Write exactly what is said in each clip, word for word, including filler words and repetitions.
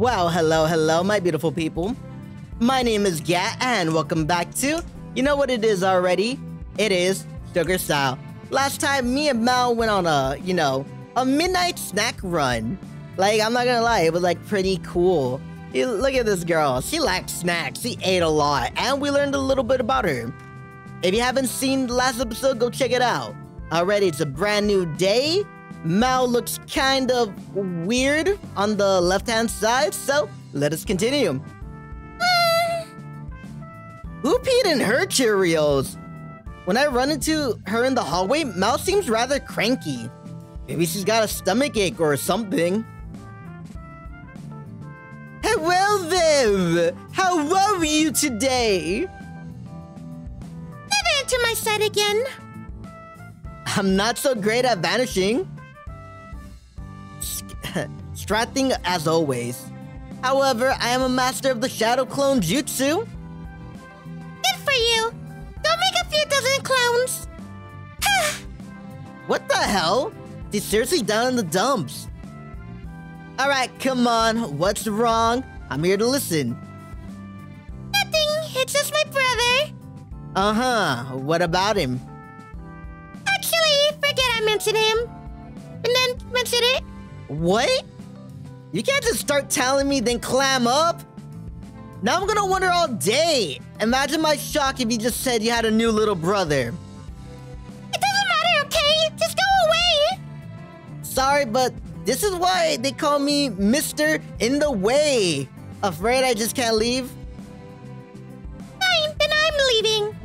Well, hello, hello, my beautiful people. My name is Gat, and welcome back to, you know what it is already? It is Sugar Style. Last time, me and Mao went on a, you know, a midnight snack run. Like, I'm not gonna lie, it was like pretty cool. You look at this girl, she liked snacks, she ate a lot, and we learned a little bit about her. If you haven't seen the last episode, go check it out. Alright, it's a brand new day. Mao looks kind of weird on the left-hand side, so let us continue. Who peed in her Cheerios? When I run into her in the hallway, Mao seems rather cranky. Maybe she's got a stomachache or something. Hello, Viv! How are you today? Never enter my sight again. I'm not so great at vanishing. Strutting as always. However, I am a master of the shadow clone jutsu. Good for you. Don't make a few dozen clones. What the hell? She's seriously down in the dumps. Alright, come on. What's wrong? I'm here to listen. Nothing. It's just my brother. Uh-huh. What about him? Actually, forget I mentioned him. And then mention it. What? You can't just start telling me, then clam up. Now I'm gonna wonder all day. Imagine my shock if you just said you had a new little brother. It doesn't matter, okay? Just go away. Sorry, but... this is why they call me Mister In The Way. Afraid I just can't leave? Fine, then I'm leaving.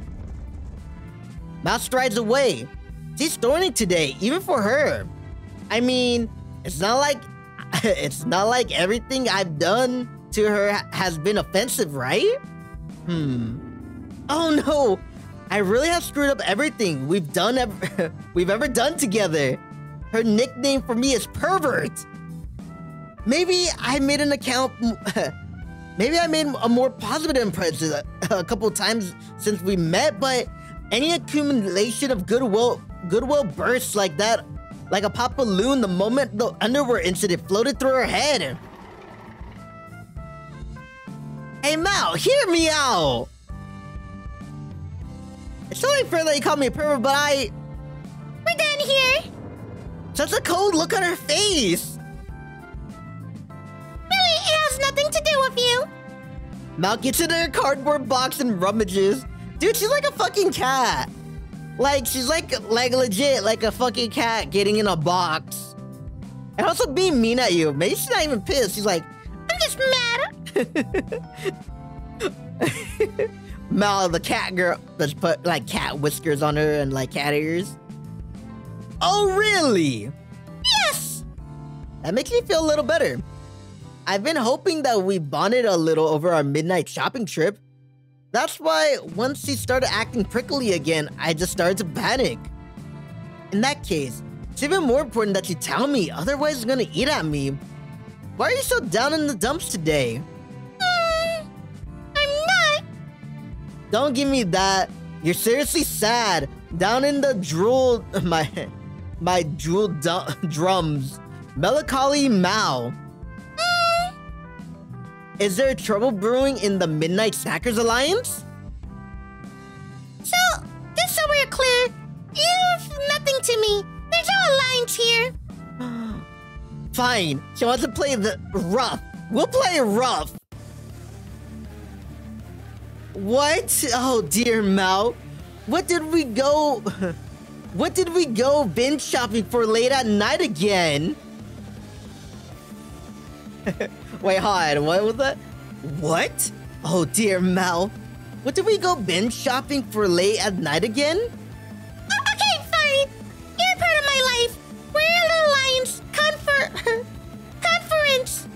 Mao strides away. She's stormy today, even for her. I mean, it's not like it's not like everything I've done to her has been offensive, right? Hmm. Oh no, I really have screwed up everything we've done ever we've ever done together. Her nickname for me is Pervert. Maybe I made an account... Maybe I made a more positive impression a, a couple times since we met, but any accumulation of goodwill goodwill bursts like that, like a pop balloon the moment the underwear incident floated through her head. Hey, Mao, hear me out. It's only fair that you call me a pervert, but I... We're done here. Such a cold look on her face! Really, it has nothing to do with you! Mao gets into her cardboard box and rummages. Dude, she's like a fucking cat. Like, she's like, like legit, like a fucking cat getting in a box. And also being mean at you. Maybe she's not even pissed. She's like, I'm just mad. Mao, the cat girl, let's put like cat whiskers on her and like cat ears. Oh, really? Yes! That makes me feel a little better. I've been hoping that we bonded a little over our midnight shopping trip. That's why once she started acting prickly again, I just started to panic. In that case, it's even more important that you tell me, otherwise it's gonna eat at me. Why are you so down in the dumps today? Mm, I'm not. Don't give me that. You're seriously sad. Down in the drool... my... my drool drums. Melancholy Mao. Mm. Is there trouble brewing in the Midnight Snackers Alliance? So, just so we're clear, you've nothing to me. There's no alliance here. Fine. She wants to play the rough. We'll play rough. What? Oh, dear Mao. What did we go... What did we go binge shopping for late at night again? Wait, hold on, what was that? What? Oh dear, Mao. What did we go binge shopping for late at night again? Oh, okay, fine. You're part of my life. We're in the Alliance Confer... Conference.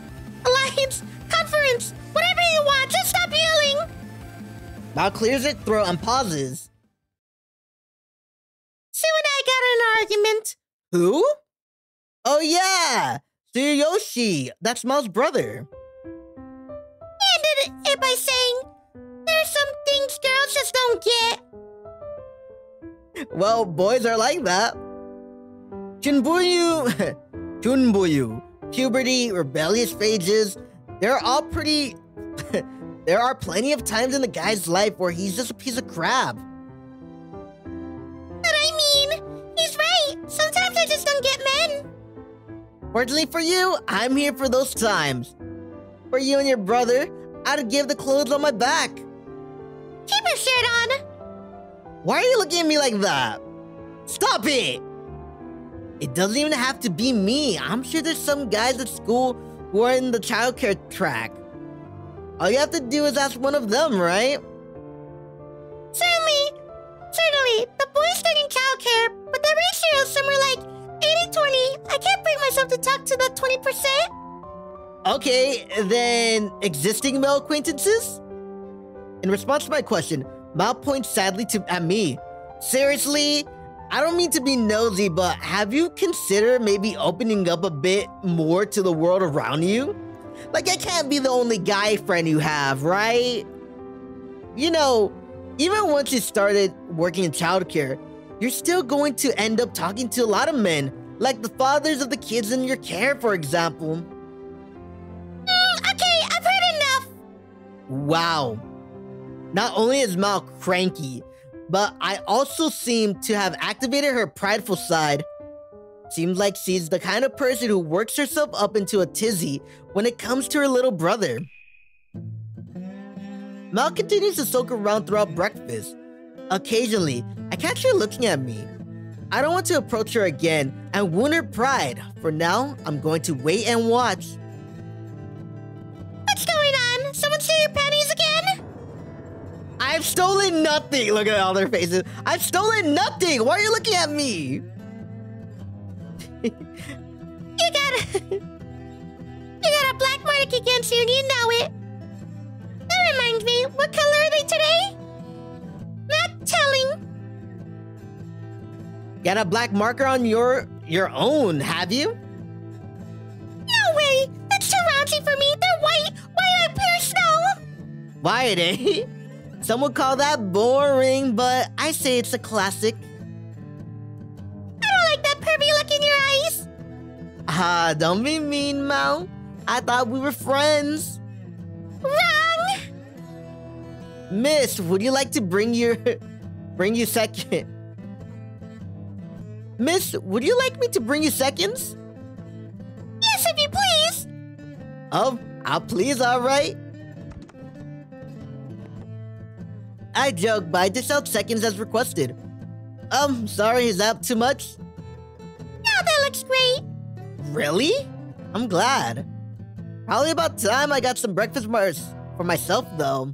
Alliance Conference. Whatever you want, just stop yelling. Mao clears her throat and pauses. Sue and I got in an argument. Who? Oh yeah, Yoshi. That's Mao's brother. He ended it by saying, there's some things girls just don't get. Well, boys are like that. Chunbuyu, Chunbuyu, puberty, rebellious phases, They're all pretty... There are plenty of times in the guy's life where he's just a piece of crap. But I mean, he's right. Sometimes I just don't get men. Fortunately for you, I'm here for those times. For you and your brother, I'd give the clothes on my back. Keep your shirt on. Why are you looking at me like that? Stop it! It doesn't even have to be me. I'm sure there's some guys at school who are in the childcare track. All you have to do is ask one of them, right? Certainly. Certainly. The boys studying childcare, but the ratio is somewhere like eighty twenty. I can't bring myself to talk to that twenty percent. Okay, then existing male acquaintances? In response to my question, Mao points sadly to, at me. Seriously? I don't mean to be nosy, but have you considered maybe opening up a bit more to the world around you? Like, I can't be the only guy friend you have, right? You know, even once you started working in childcare, you're still going to end up talking to a lot of men, like the fathers of the kids in your care, for example. Mm, okay, I've heard enough. Wow. Not only is Mao cranky, but I also seem to have activated her prideful side. Seems like she's the kind of person who works herself up into a tizzy when it comes to her little brother. Mao continues to soak around throughout breakfast. Occasionally, I catch her looking at me. I don't want to approach her again and wound her pride. For now, I'm going to wait and watch. What's going on? Someone steal your panties again? I've stolen nothing. Look at all their faces. I've stolen nothing. Why are you looking at me? You got a, you got a black mark against you and you know it. That reminds me, what color are they today? Not telling. Got a black marker on your your own, have you? No way! That's too raunchy for me. They're white. Why do I pure snow? White, eh? Some would call that boring, but I say it's a classic. Ah, uh, don't be mean, Mao. I thought we were friends. Wrong! Miss, would you like to bring your... Bring you second? Miss, would you like me to bring you seconds? Yes, if you please! Oh, I'll please, alright. I joke, but I dish out seconds as requested. Um, sorry, is that too much? No, that looks great. Really? I'm glad. Probably about time I got some breakfast for myself, though.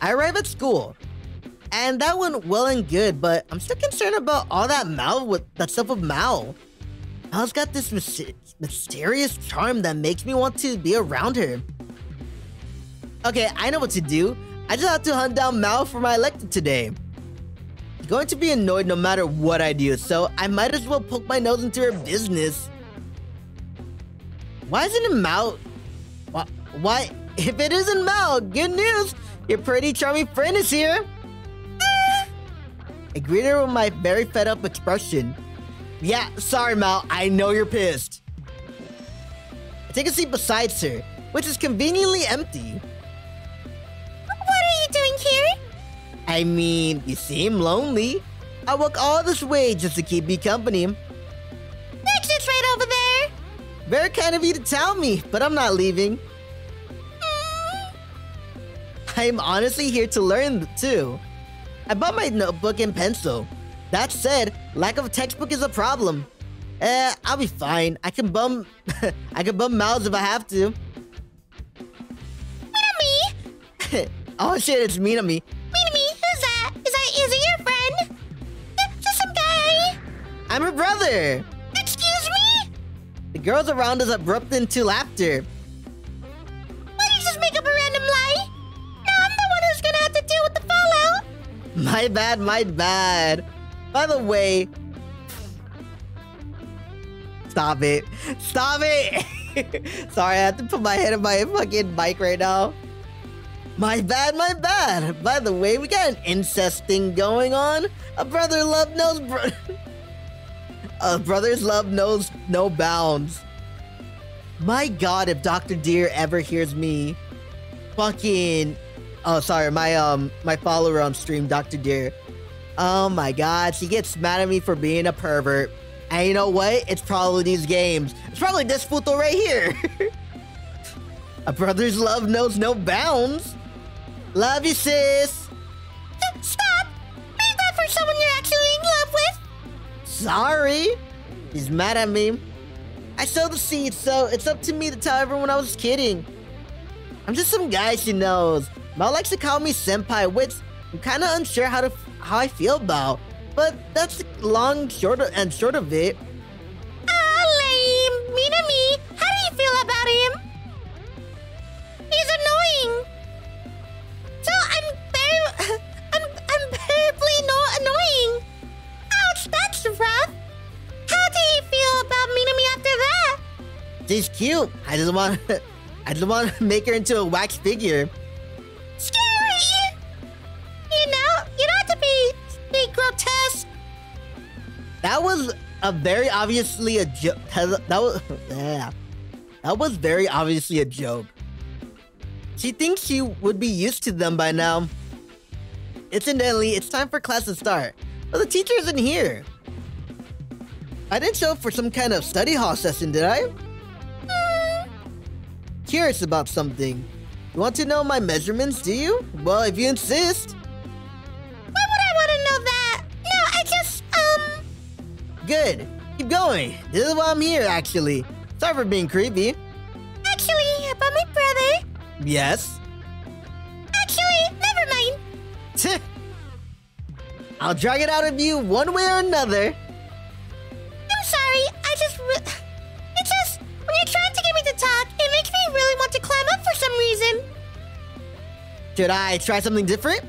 I arrive at school, and that went well and good, but I'm still concerned about all that Mao with that stuff with Mao. Mao's got this myst mysterious charm that makes me want to be around her. Okay, I know what to do. I just have to hunt down Mao for my elective today. Going to be annoyed no matter what I do, so I might as well poke my nose into her business. Why isn't it Mao? Why, why? If it isn't Mao, good news! Your pretty, charming friend is here! Ah. I greeted her with my very fed-up expression. Yeah, sorry, Mao, I know you're pissed. I take a seat beside her, which is conveniently empty. What are you doing here? I mean, you seem lonely. I walk all this way just to keep you company. That's just right over there. Very kind of you to tell me, but I'm not leaving. Mm. I'm honestly here to learn, too. I bought my notebook and pencil. That said, lack of a textbook is a problem. Eh, uh, I'll be fine. I can bum... I can bum mouths if I have to. Mean on me. Oh, shit, it's mean on me. I'm her brother! Excuse me? The girls around us abrupt into laughter. Why did you just make up a random lie? Now I'm the one who's gonna have to deal with the fallout. My bad, my bad. By the way... Stop it. Stop it! Sorry, I have to put my head on my fucking bike right now. My bad, my bad. By the way, we got an incest thing going on. A brother love knows bro... A brother's love knows no bounds. My God, if Doctor Deer ever hears me fucking... Oh, sorry, my um my follower on stream, Doctor Deer. Oh my God, she gets mad at me for being a pervert. And you know what? It's probably these games. It's probably this futo right here. A brother's love knows no bounds. Love you, sis. Stop! Is that for someone you're actually in love with? Sorry. He's mad at me. I sowed the seed, so it's up to me to tell everyone I was kidding. I'm just some guy she knows. Mao likes to call me senpai, which I'm kind of unsure how to how I feel about. But that's long, short, and short of it. Ah, uh, lame. Mean to me. How do you feel about him? He's annoying. So I'm very, I'm, I'm terribly no annoying. Ouch, that's rough. How do you feel about Mean to me after that? She's cute. I just want, I just want to make her into a wax figure. Scary! You know, you don't have to be, be grotesque. That was a very obviously a joke. That was, yeah. That was very obviously a joke. She thinks she would be used to them by now. Incidentally, it's time for class to start, but the teacher isn't here. I didn't show up for some kind of study hall session, did I? Mm. Curious about something. You want to know my measurements, do you? Well, if you insist. Why would I want to know that? No, I just, um... Good. Keep going. This is why I'm here, actually. Sorry for being creepy. Actually, about my brother. Yes? Actually, never mind. Tch. I'll drag it out of you one way or another. I'm sorry. I just... It's just... When you're trying to get me to talk, it makes me really want to climb up for some reason. Should I try something different?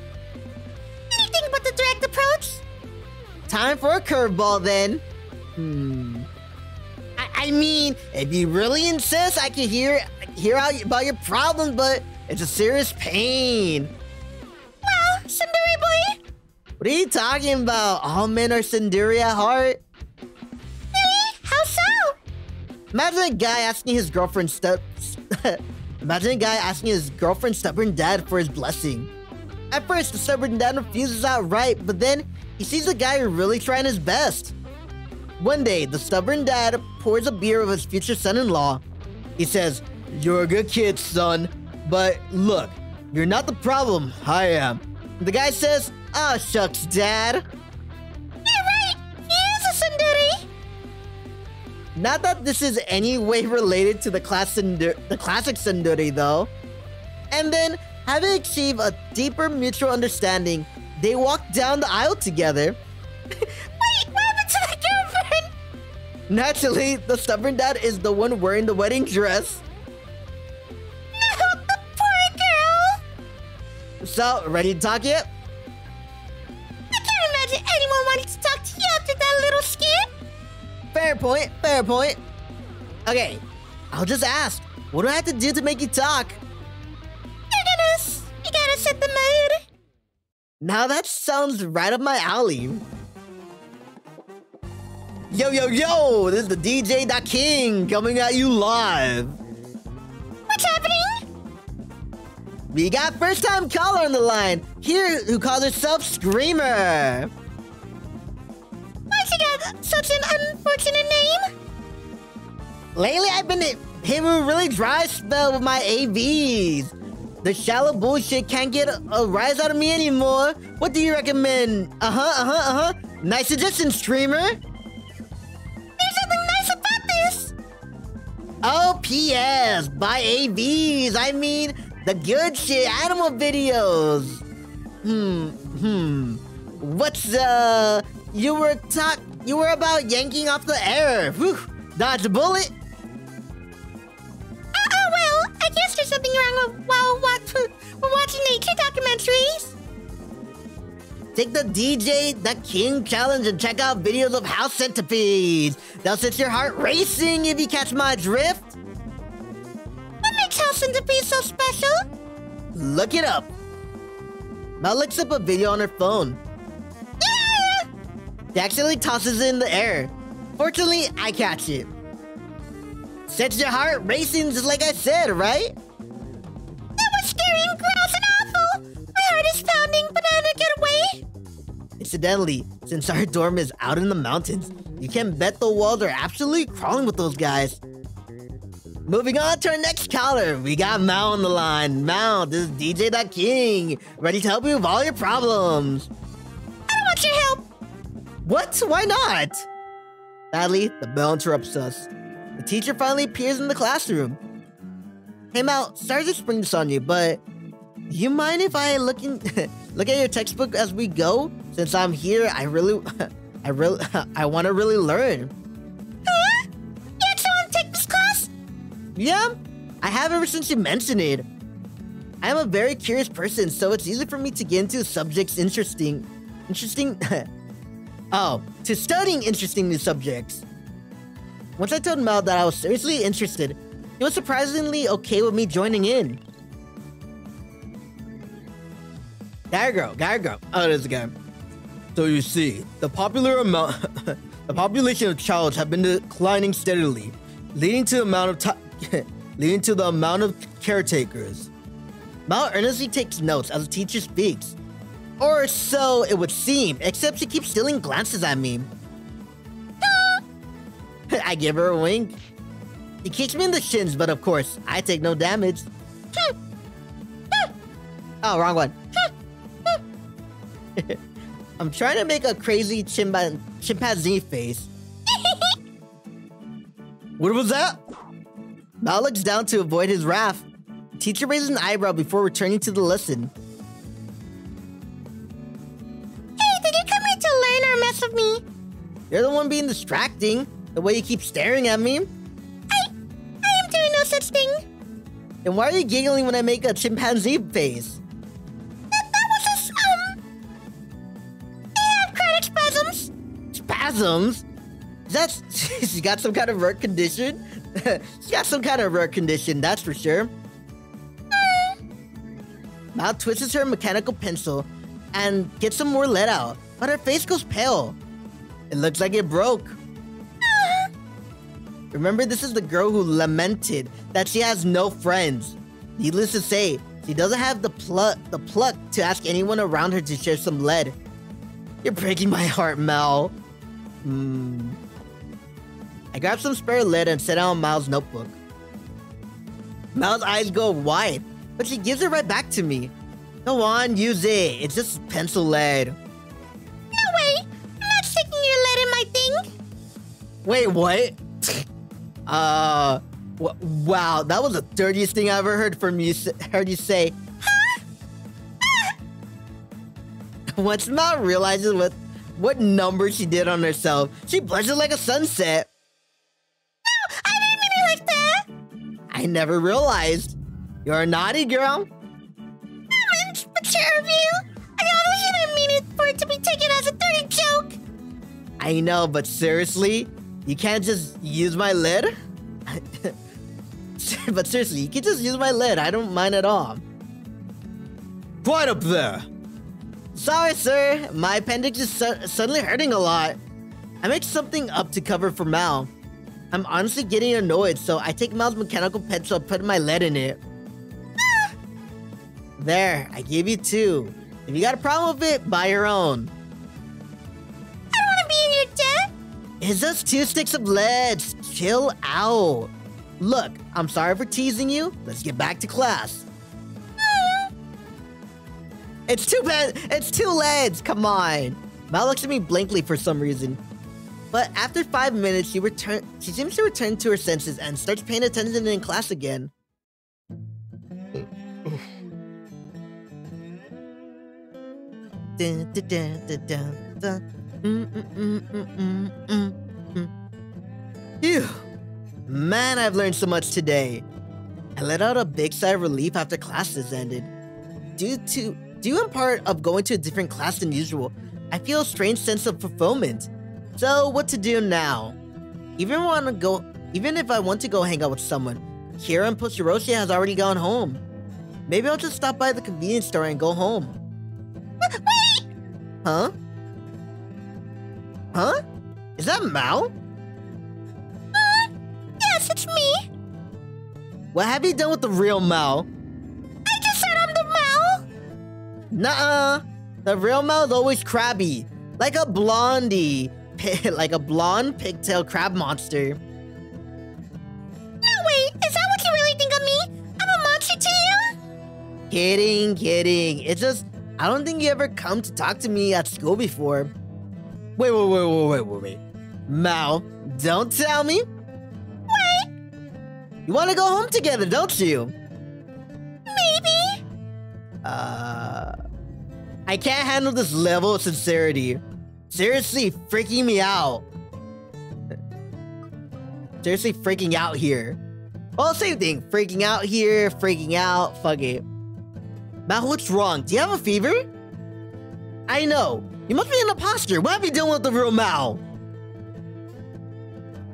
Anything but the direct approach. Time for a curveball, then. Hmm. I, I mean, if you really insist, I can hear hear out about your problem, but it's a serious pain. Well, Sundari boy. What are you talking about? All men are Sundari at heart. Really? How so? Imagine a guy asking his girlfriend stu- Imagine a guy asking his girlfriend's stubborn dad for his blessing. At first, the stubborn dad refuses outright, but then he sees a guy really trying his best. One day, the stubborn dad pours a beer of his future son-in-law. He says, "You're a good kid, son, but look, you're not the problem, I am." The guy says, "Ah, shucks, dad." You're right, he is a tsundere. Not that this is any way related to the, class the classic tsundere, though. And then, having achieved a deeper mutual understanding, they walk down the aisle together. Wait, what happened to the girlfriend? Naturally, the stubborn dad is the one wearing the wedding dress. No, the poor girl! So, ready to talk yet? I can't imagine anyone wanting to talk to you after that little skit. Fair point, fair point. Okay, I'll just ask, what do I have to do to make you talk? You're gonna, you gotta set the mood. Now that sounds right up my alley. Yo, yo, yo, this is the D J Da King coming at you live. What's happening? We got first time caller on the line, here who calls herself Screamer. She got such an unfortunate name. Lately, I've been hitting a really dry spell with my A Vs. The shallow bullshit can't get a, a rise out of me anymore. What do you recommend? Uh huh, uh huh, uh huh. Nice suggestion, streamer. There's nothing nice about this. Oh, P S Buy A Vs. I mean, the good shit animal videos. Hmm, hmm. What's uh? You were talk. You were about yanking off the air. Whew. Dodge a bullet. Oh, oh well. I guess there's something wrong with while we're watching nature documentaries. Take the D J Da King challenge and check out videos of house centipedes. They'll set your heart racing if you catch my drift. What makes house centipedes so special? Look it up. Mao looks up a video on her phone. He actually tosses it in the air. Fortunately, I catch it. Sets your heart racing just like I said, right? That was scary and gross and awful. My heart is pounding, banana, get away. Incidentally, since our dorm is out in the mountains, you can bet the walls are absolutely crawling with those guys. Moving on to our next caller, we got Mao on the line. Mao, this is D J Da King, ready to help you with all your problems. I don't want your help. What? Why not? Sadly, the bell interrupts us. The teacher finally appears in the classroom. Hey Mao, sorry to spring this on you, but do you mind if I look in, look at your textbook as we go? Since I'm here, I really, I really, I want to really learn. Huh? You actually want to take this class? Yeah, I have ever since you mentioned it. I am a very curious person, so it's easy for me to get into subjects interesting, interesting. oh, to studying interesting new subjects. Once I told Mao that I was seriously interested, he was surprisingly okay with me joining in. Guy or girl, guy or girl. Oh, there's a guy. So you see, the popular amount, the population of children have been declining steadily, leading to the amount of leading to the amount of caretakers. Mao earnestly takes notes as the teacher speaks, or so it would seem. Except she keeps stealing glances at me. I give her a wink. He kicks me in the shins, but of course, I take no damage. Oh, wrong one. I'm trying to make a crazy chimba chimpanzee face. What was that? Mao looks down to avoid his wrath. The teacher raises an eyebrow before returning to the lesson. Hey, did you come here to learn or mess with me? You're the one being distracting. The way you keep staring at me. I... I am doing no such thing. Then why are you giggling when I make a chimpanzee face? That, that was just, um... I have chronic spasms. Spasms? That's... She got some kind of rare condition? She got some kind of rare condition, that's for sure. Uh... Mao twists her mechanical pencil and gets some more lead out, but her face goes pale. It looks like it broke. Remember, this is the girl who lamented that she has no friends. Needless to say, she doesn't have the pluck, the pluck to ask anyone around her to share some lead. You're breaking my heart, Mao. Hmm. I grabbed some spare lead and set it on Mao's notebook. Mao's eyes go wide, but she gives it right back to me. Go on, use it. It's just pencil lead. No way. I'm not sticking your lead in my thing. Wait, what? Uh, wow, that was the dirtiest thing I ever heard from you. Heard you say. Huh? Ah. Once Mao realizes what what number she did on herself, she blushes like a sunset. No, I didn't mean it like that. I never realized. You're a naughty girl. I'm immature of you. I obviously didn't mean it for it to be taken as a dirty joke. I know, but seriously. You can't just use my lid? But seriously, you can just use my lid. I don't mind at all. Right up there. Sorry, sir. My appendix is su suddenly hurting a lot. I make something up to cover for Mao. I'm honestly getting annoyed, so I take Mao's mechanical pencil and put my lead in it. There, I gave you two. If you got a problem with it, buy your own. It's just two sticks of lead. Chill out. Look, I'm sorry for teasing you. Let's get back to class. It's two bad. It's two leads. Come on. Mao looks at me blankly for some reason. But after five minutes, she return. She seems to return to her senses and starts paying attention in class again. dun, dun, dun, dun, dun, dun. Mm, mm, mm, mm, mm, mm, mm. Phew. Man, I've learned so much today. I let out a big sigh of relief after classes ended. Due to, due in part of going to a different class than usual, I feel a strange sense of fulfillment. So what to do now? Even want to go, even if I want to go hang out with someone, Kira and Toshiyoshi has already gone home. Maybe I'll just stop by the convenience store and go home. Wait! Huh? Huh? Is that Mao? Uh, yes, it's me. What have you done with the real Mao? I just said I'm the Mao! Nuh-uh. The real Mao's always crabby. Like a blondie. Like a blonde pigtail crab monster. No way! Is that what you really think of me? I'm a monster to you? Kidding, kidding. It's just, I don't think you ever come to talk to me at school before. Wait, wait, wait, wait, wait, wait, wait. Mao, don't tell me. What? You want to go home together, don't you? Maybe. Uh... I can't handle this level of sincerity. Seriously freaking me out. Seriously freaking out here. Well, same thing. Freaking out here, freaking out, fuck it. Mao, what's wrong? Do you have a fever? I know. You must be in a posture. What have you done with the real Mao?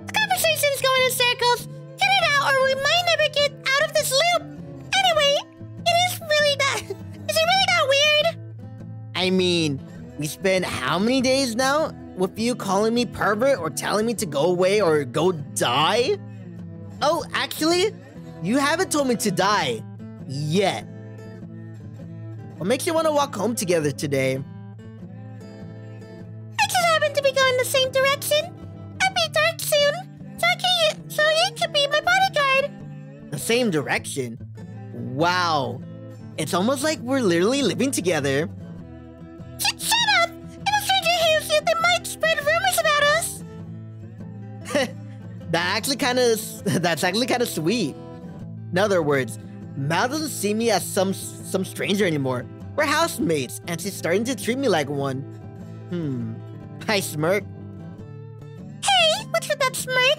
The conversation's going in circles. Get it out or we might never get out of this loop. Anyway, it is really that... Is it really that weird? I mean, we spent how many days now with you calling me pervert or telling me to go away or go die? Oh, actually, you haven't told me to die yet. What makes you want to walk home together today? Going the same direction. I'll be dark soon, so, I can, so you could be my bodyguard. The same direction? Wow. It's almost like we're literally living together. Shut, shut up! If a stranger hears you, they might spread rumors about us. that actually kind of, that's actually kind of sweet. In other words, Mao doesn't see me as some, some stranger anymore. We're housemates, and she's starting to treat me like one. Hmm. Hi, smirk. Hey, what's with that smirk?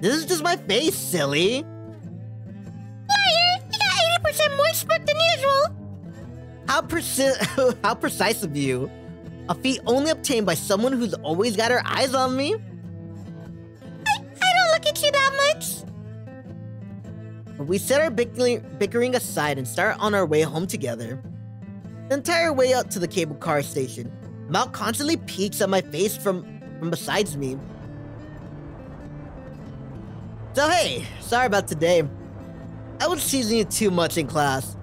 This is just my face, silly. Liar, you got eighty percent more smirk than usual. How, perci how precise of you. A feat only obtained by someone who's always got her eyes on me. I, I don't look at you that much. We set our bickering aside and start on our way home together. The entire way up to the cable car station, Mao constantly peeks at my face from, from besides me. So hey, sorry about today. I was teasing you too much in class.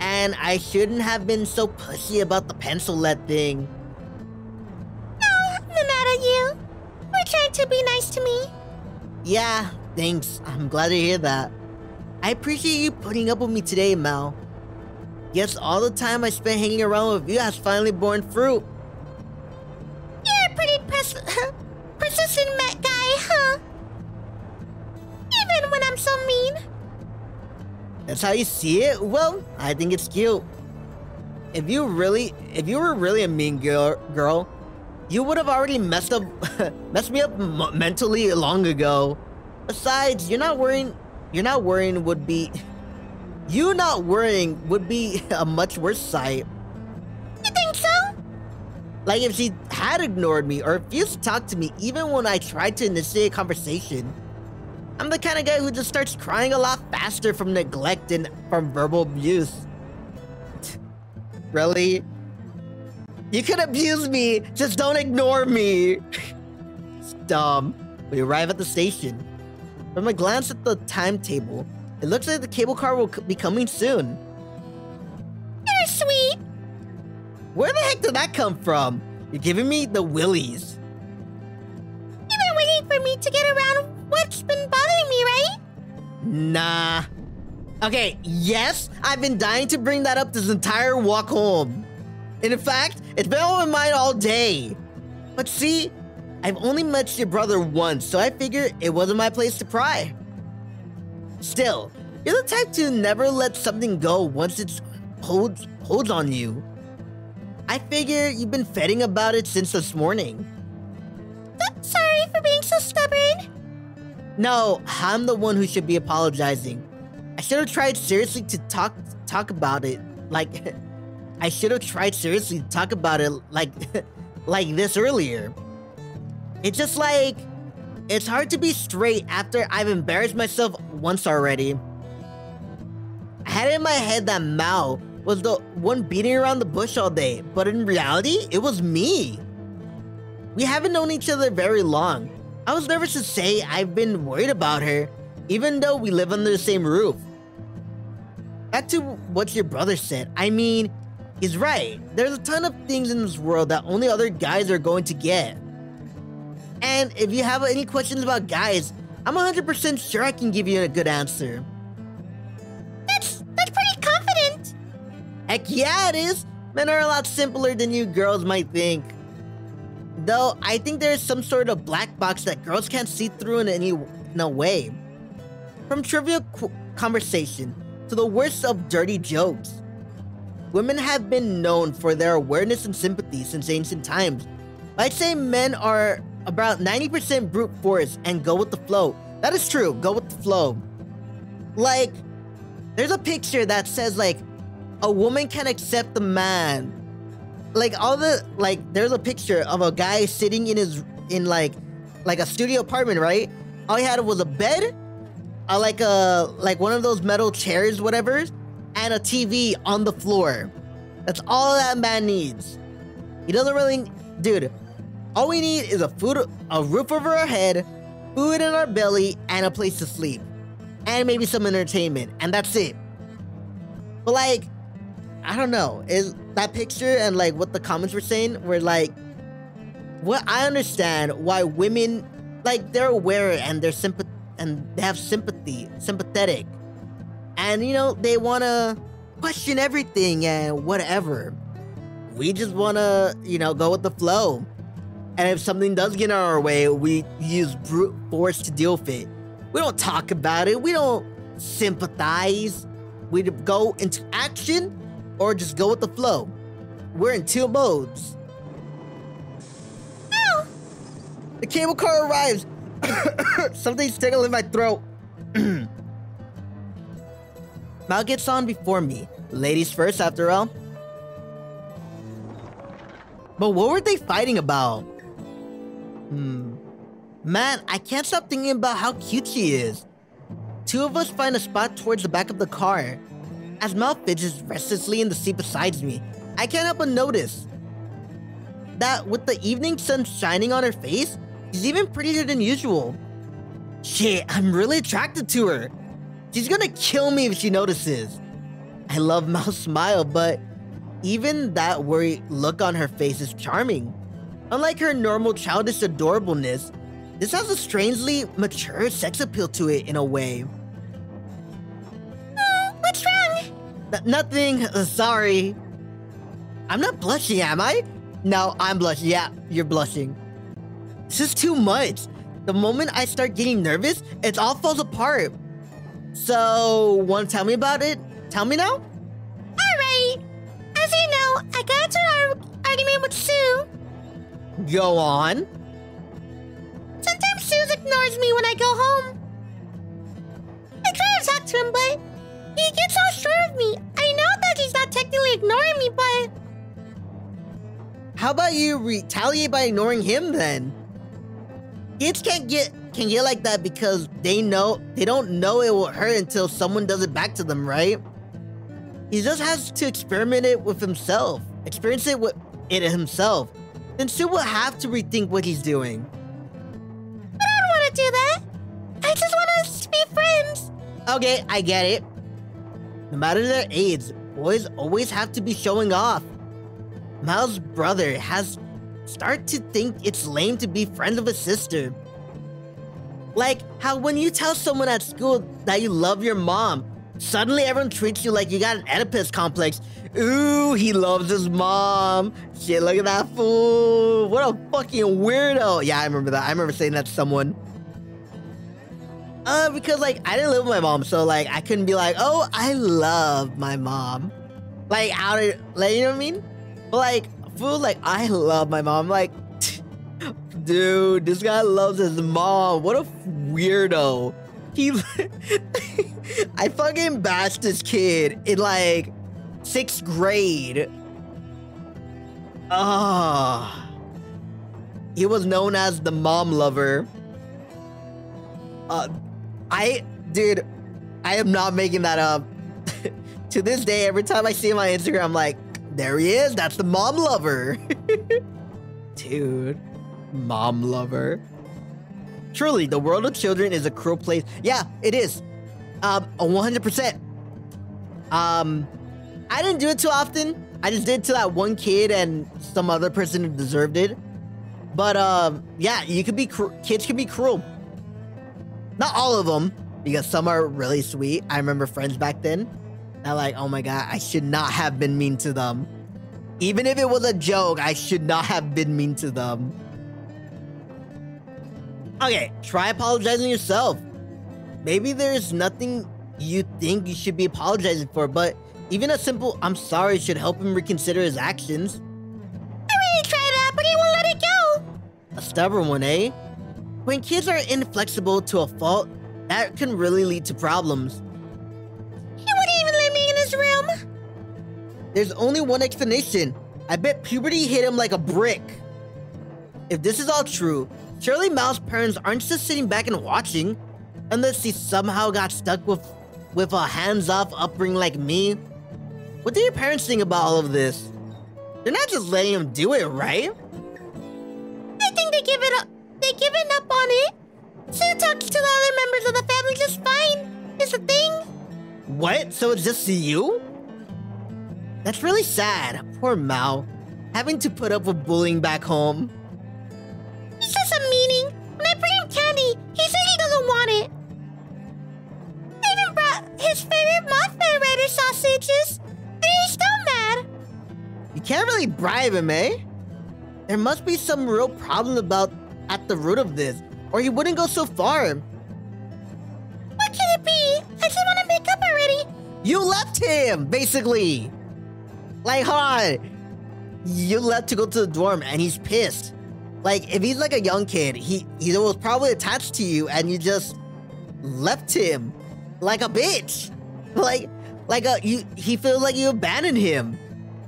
And I shouldn't have been so pushy about the pencil lead thing. No, I'm mad at you. We're trying to be nice to me. Yeah, thanks. I'm glad to hear that. I appreciate you putting up with me today, Mao. Guess all the time I spent hanging around with you has finally borne fruit. You're a pretty pers persistent guy, huh? Even when I'm so mean. That's how you see it? Well, I think it's cute. If you really, if you were really a mean girl, girl, you would have already messed up, messed me up m mentally long ago. Besides, you're not worrying. You're not worrying would be. You not worrying would be a much worse sight. You think so? Like if she had ignored me or refused to talk to me even when I tried to initiate a conversation. I'm the kind of guy who just starts crying a lot faster from neglect and from verbal abuse. Really? You could abuse me, just don't ignore me. It's dumb. We arrive at the station. From a glance at the timetable, it looks like the cable car will be coming soon. You're sweet. Where the heck did that come from? You're giving me the willies. You've been waiting for me to get around what's been bothering me, right? Nah. Okay, yes, I've been dying to bring that up this entire walk home. And in fact, it's been on my mind all day. But see, I've only met your brother once, so I figured it wasn't my place to pry. Still, you're the type to never let something go once it holds, holds on you. I figure you've been fretting about it since this morning. Sorry for being so stubborn. No, I'm the one who should be apologizing. I should have tried seriously to talk talk about it. Like, I should have tried seriously to talk about it like, like this earlier. It's just like, it's hard to be straight after I've embarrassed myself once already. I had it in my head that Mao was the one beating around the bush all day, but in reality, it was me. We haven't known each other very long. I was nervous to say I've been worried about her, even though we live under the same roof. Back to what your brother said, I mean, he's right. There's a ton of things in this world that only other guys are going to get. And if you have any questions about guys, I'm one hundred percent sure I can give you a good answer. That's, that's pretty confident. Heck yeah, it is. Men are a lot simpler than you girls might think. Though, I think there's some sort of black box that girls can't see through in any in a way. From trivial qu conversation to the worst of dirty jokes. Women have been known for their awareness and sympathy since ancient times. But I'd say men are about ninety percent brute force and go with the flow. That is true, go with the flow. Like, there's a picture that says, like, a woman can accept a man. Like all the, like there's a picture of a guy sitting in his, in like, like a studio apartment, right? All he had was a bed, uh, like a, like one of those metal chairs, whatever, and a T V on the floor. That's all that man needs. He doesn't really, dude, all we need is a food, a roof over our head, food in our belly, and a place to sleep. And maybe some entertainment, and that's it. But like, I don't know, is that picture and like what the comments were saying were like, what I understand why women, like they're aware and they're sympath and they have sympathy, sympathetic. And you know, they wanna question everything and whatever. We just wanna, you know, go with the flow. And if something does get in our way, we use brute force to deal with it. We don't talk about it, we don't sympathize. We go into action or just go with the flow. We're in two modes. No. The cable car arrives. Something's tickling my throat. Mao gets on before me. Ladies first, after all. But what were they fighting about? Hmm. Man, I can't stop thinking about how cute she is. Two of us find a spot towards the back of the car. As Mao fidgets restlessly in the seat beside me, I can't help but notice that with the evening sun shining on her face, she's even prettier than usual. Shit, I'm really attracted to her. She's gonna kill me if she notices. I love Mao's smile, but even that worried look on her face is charming. Unlike her normal childish adorableness, this has a strangely mature sex appeal to it in a way. Nothing, uh, sorry. I'm not blushing, am I? No, I'm blushing. Yeah, you're blushing. This is too much. The moment I start getting nervous, it all falls apart. So, want to tell me about it? Tell me now? Alrighty. As you know, I got into an argument with Sue. Go on. Sometimes Sue ignores me when I go home. I try to talk to him, but he gets all sure of me. I know that he's not technically ignoring me, but... How about you retaliate by ignoring him, then? Kids can't get, can get like that because they know they don't know it will hurt until someone does it back to them, right? He just has to experiment it with himself. Experience it with it himself. Then Sue will have to rethink what he's doing. But I don't want to do that. I just want us to be friends. Okay, I get it. No matter their age, boys always have to be showing off. Mao's brother has started to think it's lame to be friends with his sister. Like how when you tell someone at school that you love your mom, suddenly everyone treats you like you got an Oedipus complex. Ooh, he loves his mom. Shit, look at that fool. What a fucking weirdo. Yeah, I remember that. I remember saying that to someone. Uh, because, like, I didn't live with my mom, so, like, I couldn't be like, oh, I love my mom. Like, out of, like, you know what I mean? But, like, fool, like, I love my mom. Like, dude, this guy loves his mom. What a weirdo. He, I fucking bashed this kid in, like, sixth grade. Ah, oh. He was known as the mom lover. Uh, I, dude, I am not making that up. To this day, every time I see him on Instagram, I'm like, there he is. That's the mom lover. Dude, mom lover. Truly, the world of children is a cruel place. Yeah, it is. Um, one hundred percent. Um, I didn't do it too often. I just did it to that one kid and some other person who deserved it. But, um, yeah, you could be, cr- kids could be cruel. Not all of them, because some are really sweet. I remember friends back then. They're like, oh my God, I should not have been mean to them. Even if it was a joke, I should not have been mean to them. Okay, try apologizing yourself. Maybe there's nothing you think you should be apologizing for, but even a simple I'm sorry should help him reconsider his actions. I really tried that, but he won't let it go. A stubborn one, eh? When kids are inflexible to a fault, that can really lead to problems. He wouldn't even let me in his room. There's only one explanation. I bet puberty hit him like a brick. If this is all true, surely Mao's parents aren't just sitting back and watching, unless he somehow got stuck with with a hands-off upbringing like me. What do your parents think about all of this? They're not just letting him do it, right? I think they give it up. They given up on it. So he talks to the other members of the family just fine. It's a thing. What? So it's just you? That's really sad. Poor Mao, having to put up with bullying back home. He says some meaning. When I bring him candy, he said he doesn't want it. I even brought his favorite Mothman Rider sausages, but he's still mad. You can't really bribe him, eh? There must be some real problem about at the root of this, or he wouldn't go so far. What can it be? I just want to make up already. You left him, basically. Like, hold on. You left to go to the dorm, and he's pissed. Like, if he's like a young kid, he, he was probably attached to you and you just left him like a bitch. Like, like a, you, he feels like you abandoned him.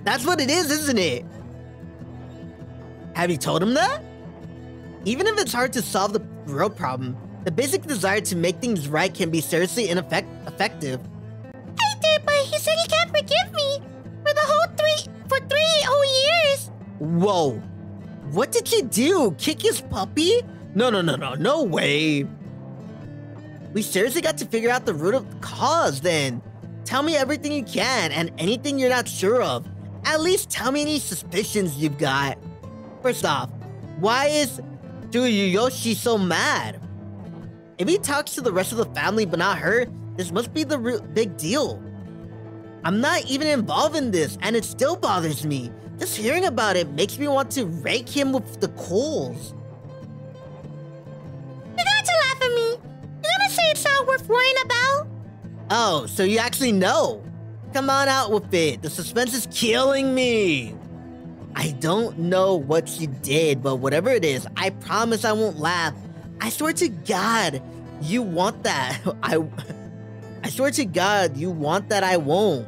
That's what it is, isn't it? Have you told him that? Even if it's hard to solve the real problem, the basic desire to make things right can be seriously ineffective. I did, but he said he can't forgive me for the whole three, for three whole years. Whoa. What did you do? Kick his puppy? No, no, no, no, no way. We seriously got to figure out the root of the cause then. Tell me everything you can and anything you're not sure of. At least tell me any suspicions you've got. First off, why is Yoshi so mad? If he talks to the rest of the family but not her, this must be the real big deal. I'm not even involved in this and it still bothers me. Just hearing about it makes me want to rake him with the coals. You're going to laugh at me. You're going to say it's not worth worrying about. Oh, so you actually know. Come on out with it. The suspense is killing me. I don't know what she did, but whatever it is, I promise I won't laugh. I swear to God, you want that. I, I swear to God, you want that I won't.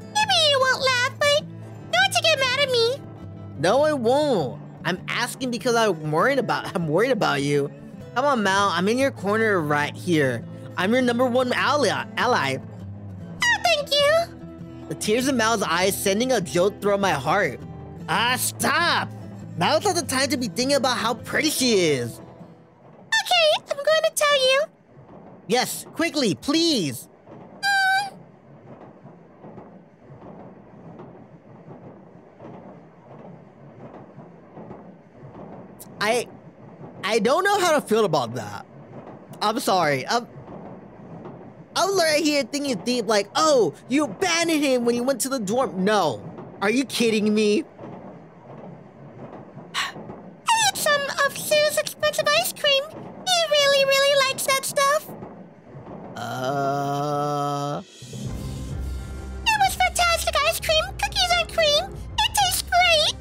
Maybe you won't laugh, but don't you get mad at me. No, I won't. I'm asking because I'm worried about, I'm worried about you. Come on, Mal, I'm in your corner right here. I'm your number one ally. ally. Oh, thank you. The tears in Mao's eyes sending a jolt through my heart. Ah, stop! Now's not the time to be thinking about how pretty she is. Okay, I'm going to tell you. Yes, quickly, please. Mm. I, I don't know how to feel about that. I'm sorry. I'm. I'm right here thinking deep like, oh, you abandoned him when he went to the dorm. No. Are you kidding me? I ate some of Sue's expensive ice cream. He really, really likes that stuff. Uh... It was fantastic ice cream, cookies and cream. It tastes great.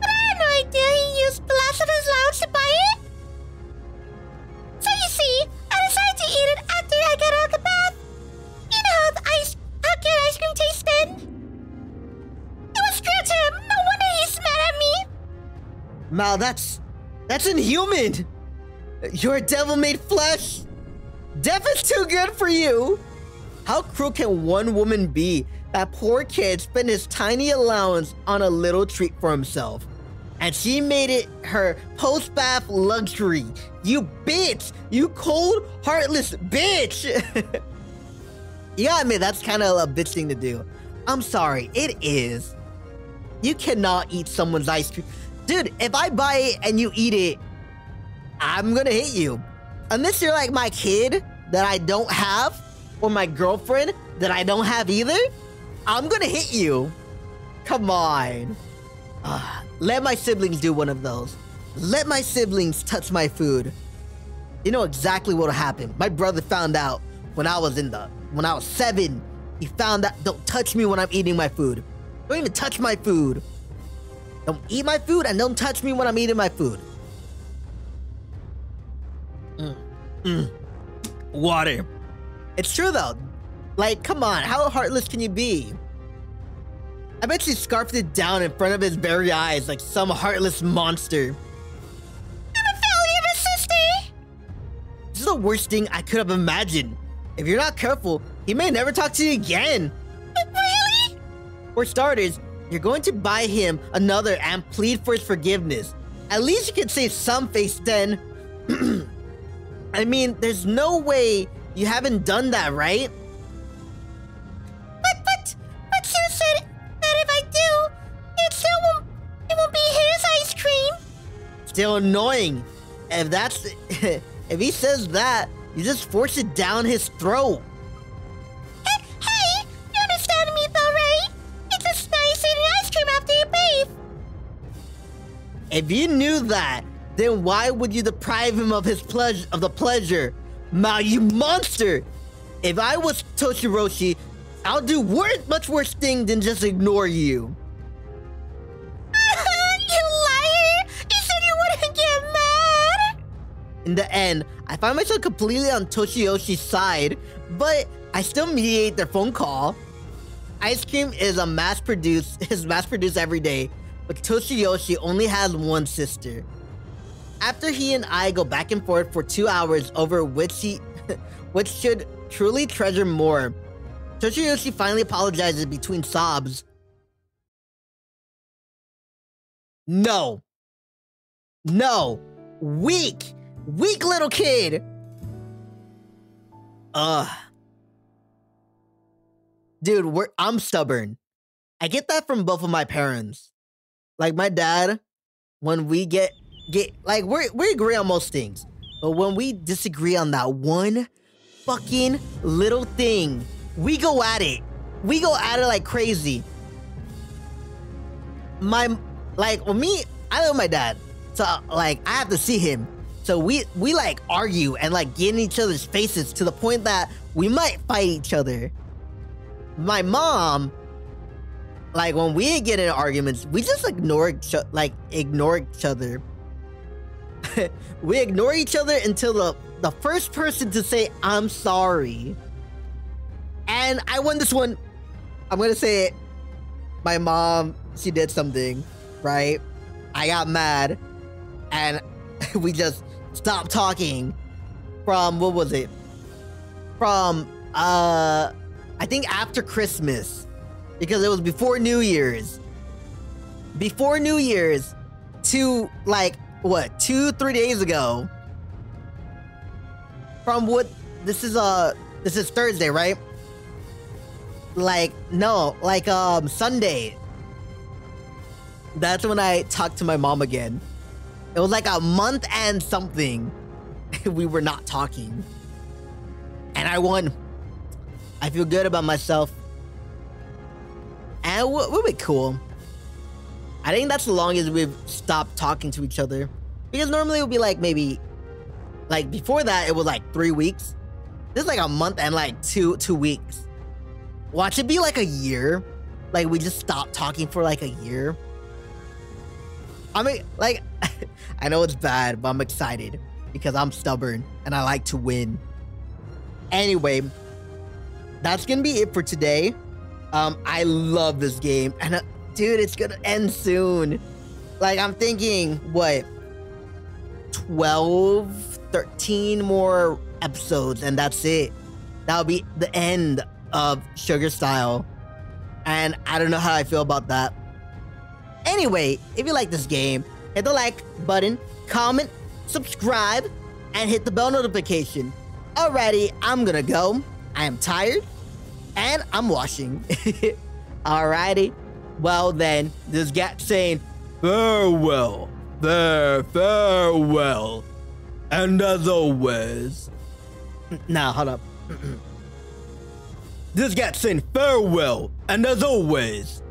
But I had no idea he used the last of his allowance to buy it. So you see, I decided to eat it after I got out of the bath. You know how, the ice, how good ice cream tastes then? It was cruel to him. No wonder he's mad at me. Mal, that's... that's inhuman. You're a devil-made flesh. Death is too good for you. How cruel can one woman be? That poor kid spent his tiny allowance on a little treat for himself. and she made it her post-bath luxury. You bitch! You cold, heartless bitch! You gotta admit, that's kind of a bitch thing to do. I'm sorry, it is. You cannot eat someone's ice cream. Dude, if I buy it and you eat it, I'm gonna hit you. Unless you're like my kid that I don't have, or my girlfriend that I don't have either, I'm gonna hit you. Come on. Uh, let my siblings do one of those. Let my siblings touch my food. You know exactly what'll happen. My brother found out when I was in the, when I was seven, he found out, don't touch me when I'm eating my food. Don't even touch my food. Don't eat my food and don't touch me when I'm eating my food. Mm. Mm. Water. It's true though. Like, come on, how heartless can you be? I bet she scarfed it down in front of his very eyes like some heartless monster. I'm a failure, sister. This is the worst thing I could have imagined. If you're not careful, he may never talk to you again. But really? For starters, you're going to buy him another and plead for his forgiveness. At least you could save some face then. I mean, there's no way you haven't done that, right? But, but, but you said that if I do, it still won't, it won't be his ice cream. Still annoying. If that's, if he says that, you just force it down his throat. Hey, hey, you understand me though, right? It's just nice eating ice cream after you bathe. If you knew that, then why would you deprive him of his pleasure, of the pleasure? Mao, you monster! If I was Toshiyoshi, I'll do worse, much worse thing than just ignore you. You liar! You said you wouldn't get mad! In the end, I find myself completely on Toshiyoshi's side, but I still mediate their phone call. Ice cream is a mass-produced, is mass-produced every day, but Toshiyoshi only has one sister. After he and I go back and forth for two hours over which he, which should truly treasure more, Toshiyoshi finally apologizes between sobs. No. No. Weak. Weak little kid. Ugh. Dude, we're, I'm stubborn. I get that from both of my parents. Like my dad, when we get... Get, like, we we agree on most things, but when we disagree on that one fucking little thing, we go at it. We go at it like crazy. My, like, well, me, I live with my dad, so like I have to see him. So we we like argue and like get in each other's faces to the point that we might fight each other. My mom, like when we get in arguments, we just ignore each, like ignore each other. We ignore each other until the, the first person to say, I'm sorry. And I won this one. I'm going to say it. My mom, she did something, right? I got mad. And we just stopped talking from, what was it? From, uh, I think after Christmas. Because it was before New Year's. Before New Year's to, like... What, two, three days ago? From what? This is uh, this is Thursday, right? Like no, like um, Sunday. That's when I talked to my mom again. It was like a month and something. We were not talking, and I won. I feel good about myself, and we'll, we'll be cool. I think that's the longest we've stopped talking to each other. Because normally it would be like maybe... Like before that, it was like three weeks. This is like a month and like two two weeks. Watch it be like a year. Like we just stopped talking for like a year. I mean, like... I know it's bad, but I'm excited. Because I'm stubborn and I like to win. Anyway. That's gonna be it for today. Um, I love this game. And... I, Dude, it's gonna end soon. Like, I'm thinking, what, twelve, thirteen more episodes, and that's it. That'll be the end of Sugar Style. And I don't know how I feel about that. Anyway, if you like this game, hit the like button, comment, subscribe, and hit the bell notification. Alrighty, I'm gonna go. I am tired, and I'm washing. Alrighty. Well then, this gat saying, farewell, there, farewell. And as always... Nah, hold up. This gat saying, farewell, and as always...